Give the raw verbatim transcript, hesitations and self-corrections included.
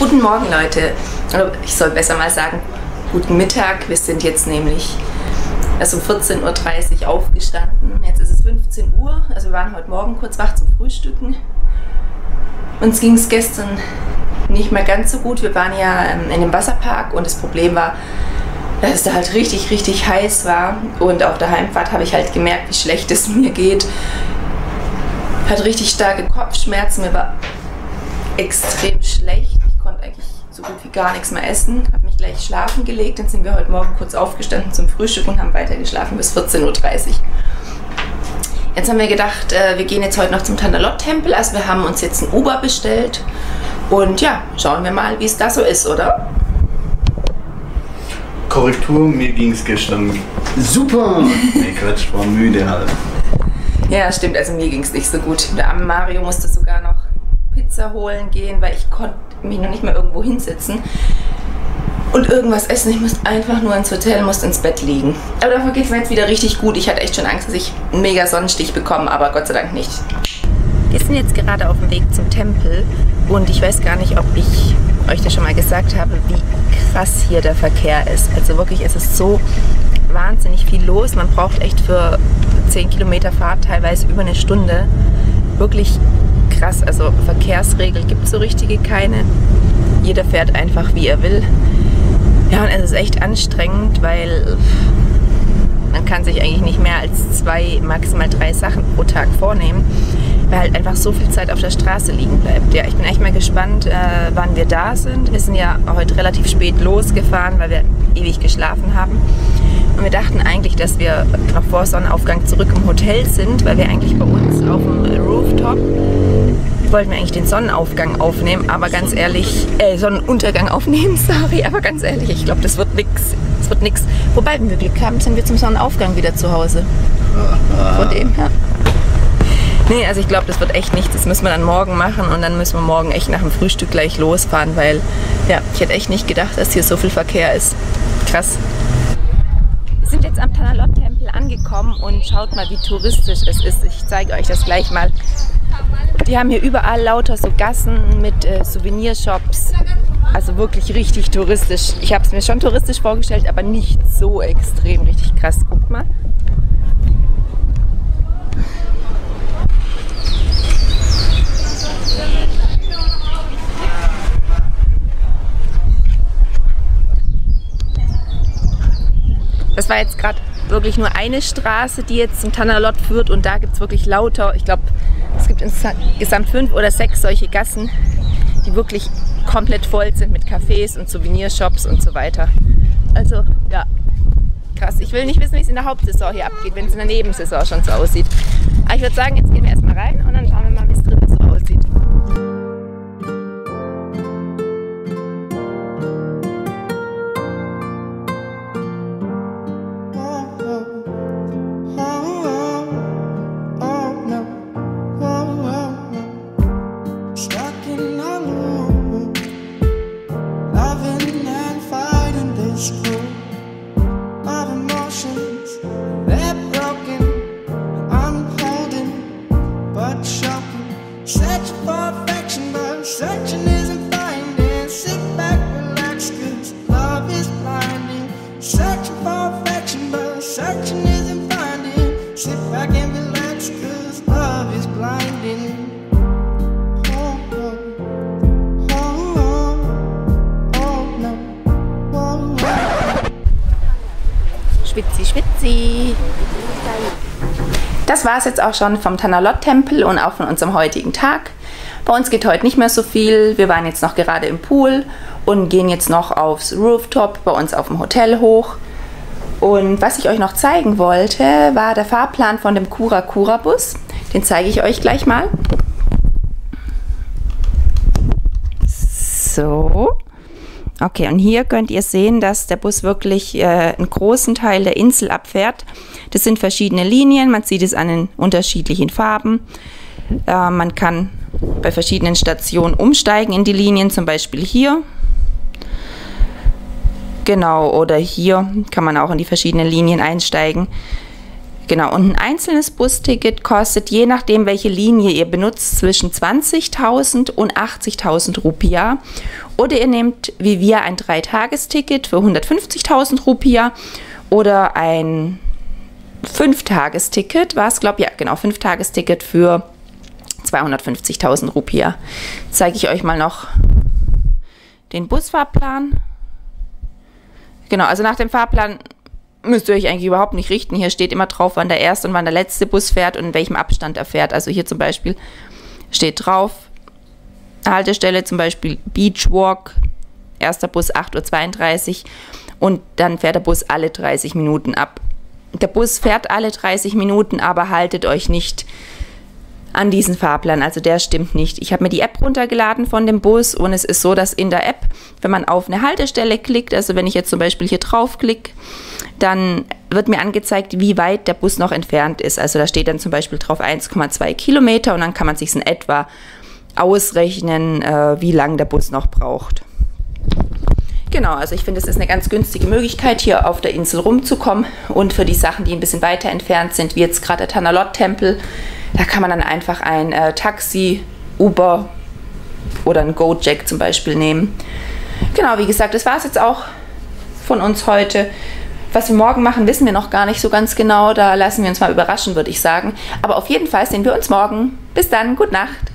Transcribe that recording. Guten Morgen, Leute. Ich soll besser mal sagen, guten Mittag. Wir sind jetzt nämlich also um vierzehn Uhr dreißig aufgestanden. Jetzt ist es fünfzehn Uhr. Also wir waren heute Morgen kurz wach zum Frühstücken. Uns ging es gestern nicht mehr ganz so gut. Wir waren ja in dem Wasserpark und das Problem war, dass es da halt richtig, richtig heiß war. Und auf der Heimfahrt habe ich halt gemerkt, wie schlecht es mir geht. Ich hatte richtig starke Kopfschmerzen. Mir war extrem schlecht. Ich konnte eigentlich so gut wie gar nichts mehr essen. Habe mich gleich schlafen gelegt. Dann sind wir heute Morgen kurz aufgestanden zum Frühstück und haben weiter geschlafen bis vierzehn Uhr dreißig. Jetzt haben wir gedacht, wir gehen jetzt heute noch zum Tanah Lot Tempel. Also wir haben uns jetzt ein Uber bestellt. Und ja, schauen wir mal, wie es da so ist, oder? Korrektur, mir ging es gestern super. Nee, Quatsch, war müde halt. Ja, stimmt, also mir ging es nicht so gut. Der arme Mario musste sogar noch Pizza holen gehen, weil ich konnte mich noch nicht mal irgendwo hinsetzen und irgendwas essen. Ich musste einfach nur ins Hotel, musste ins Bett liegen. Aber davon geht es mir jetzt wieder richtig gut. Ich hatte echt schon Angst, dass ich einen mega Sonnenstich bekomme, aber Gott sei Dank nicht. Wir sind jetzt gerade auf dem Weg zum Tempel und ich weiß gar nicht, ob ich euch das schon mal gesagt habe, wie krass hier der Verkehr ist. Also wirklich, es ist so wahnsinnig viel los. Man braucht echt für zehn Kilometer Fahrt teilweise über eine Stunde. Wirklich krass. Also Verkehrsregel gibt es so richtige keine. Jeder fährt einfach, wie er will. Ja, und es ist echt anstrengend, weil man kann sich eigentlich nicht mehr als zwei, maximal drei Sachen pro Tag vornehmen, weil halt einfach so viel Zeit auf der Straße liegen bleibt. Ja, ich bin echt mal gespannt, äh, wann wir da sind. Wir sind ja heute relativ spät losgefahren, weil wir ewig geschlafen haben. Und wir dachten eigentlich, dass wir noch vor Sonnenaufgang zurück im Hotel sind, weil wir eigentlich bei uns auf dem Rooftop wollten wir eigentlich den Sonnenaufgang aufnehmen, aber ganz ehrlich, äh, Sonnenuntergang aufnehmen, sorry, aber ganz ehrlich, ich glaube, das wird nix. Das wird nix. Wobei, wenn wir Glück haben, sind wir zum Sonnenaufgang wieder zu Hause. Von dem her. Nee, also ich glaube, das wird echt nichts. Das müssen wir dann morgen machen und dann müssen wir morgen echt nach dem Frühstück gleich losfahren, weil ja, ich hätte echt nicht gedacht, dass hier so viel Verkehr ist. Krass. Wir sind jetzt am Tanah Lot Tempel angekommen und schaut mal, wie touristisch es ist. Ich zeige euch das gleich mal. Die haben hier überall lauter so Gassen mit äh, Souvenirshops. Also wirklich richtig touristisch. Ich habe es mir schon touristisch vorgestellt, aber nicht so extrem. Richtig krass. Guckt mal. Das war jetzt gerade wirklich nur eine Straße, die jetzt zum Tanah Lot führt und da gibt es wirklich lauter, ich glaube, es gibt insgesamt fünf oder sechs solche Gassen, die wirklich komplett voll sind mit Cafés und Souvenirshops und so weiter. Also, ja, krass. Ich will nicht wissen, wie es in der Hauptsaison hier abgeht, wenn es in der Nebensaison schon so aussieht. Aber ich würde sagen, jetzt gehen wir erstmal rein und dann schauen wir mal, wie es drin so aussieht. Schwitzi, schwitzi. Das war es jetzt auch schon vom Tanah Lot Tempel und auch von unserem heutigen Tag. Bei uns geht heute nicht mehr so viel. Wir waren jetzt noch gerade im Pool und gehen jetzt noch aufs Rooftop bei uns auf dem Hotel hoch. Und was ich euch noch zeigen wollte, war der Fahrplan von dem Kura Kura Bus. Den zeige ich euch gleich mal. So. Okay, und hier könnt ihr sehen, dass der Bus wirklich äh, einen großen Teil der Insel abfährt. Das sind verschiedene Linien, man sieht es an den unterschiedlichen Farben. Äh, man kann bei verschiedenen Stationen umsteigen in die Linien, zum Beispiel hier. Genau, oder hier kann man auch in die verschiedenen Linien einsteigen. Genau, und ein einzelnes Busticket kostet, je nachdem welche Linie ihr benutzt, zwischen zwanzigtausend und achtzigtausend Rupiah. Oder ihr nehmt, wie wir, ein Dreitagesticket für hundertfünfzigtausend Rupiah oder ein Fünftagesticket, war es, glaube ich, ja genau, Fünftagesticket für zweihundertfünfzigtausend Rupiah. Jetzt zeige ich euch mal noch den Busfahrplan. Genau, also nach dem Fahrplan müsst ihr euch eigentlich überhaupt nicht richten. Hier steht immer drauf, wann der erste und wann der letzte Bus fährt und in welchem Abstand er fährt. Also hier zum Beispiel steht drauf, Haltestelle zum Beispiel Beachwalk, erster Bus acht Uhr zweiunddreißig und dann fährt der Bus alle dreißig Minuten ab. Der Bus fährt alle dreißig Minuten, aber haltet euch nicht an diesen Fahrplan, also der stimmt nicht. Ich habe mir die App runtergeladen von dem Bus und es ist so, dass in der App, wenn man auf eine Haltestelle klickt, also wenn ich jetzt zum Beispiel hier drauf klicke, dann wird mir angezeigt, wie weit der Bus noch entfernt ist. Also da steht dann zum Beispiel drauf eins Komma zwei Kilometer und dann kann man sich in etwa ausrechnen, äh, wie lange der Bus noch braucht. Genau, also ich finde, es ist eine ganz günstige Möglichkeit, hier auf der Insel rumzukommen und für die Sachen, die ein bisschen weiter entfernt sind, wie jetzt gerade der Tanah Lot Tempel, da kann man dann einfach ein äh, Taxi, Uber oder ein Go-Jek zum Beispiel nehmen. Genau, wie gesagt, das war es jetzt auch von uns heute. Was wir morgen machen, wissen wir noch gar nicht so ganz genau. Da lassen wir uns mal überraschen, würde ich sagen. Aber auf jeden Fall sehen wir uns morgen. Bis dann, gute Nacht.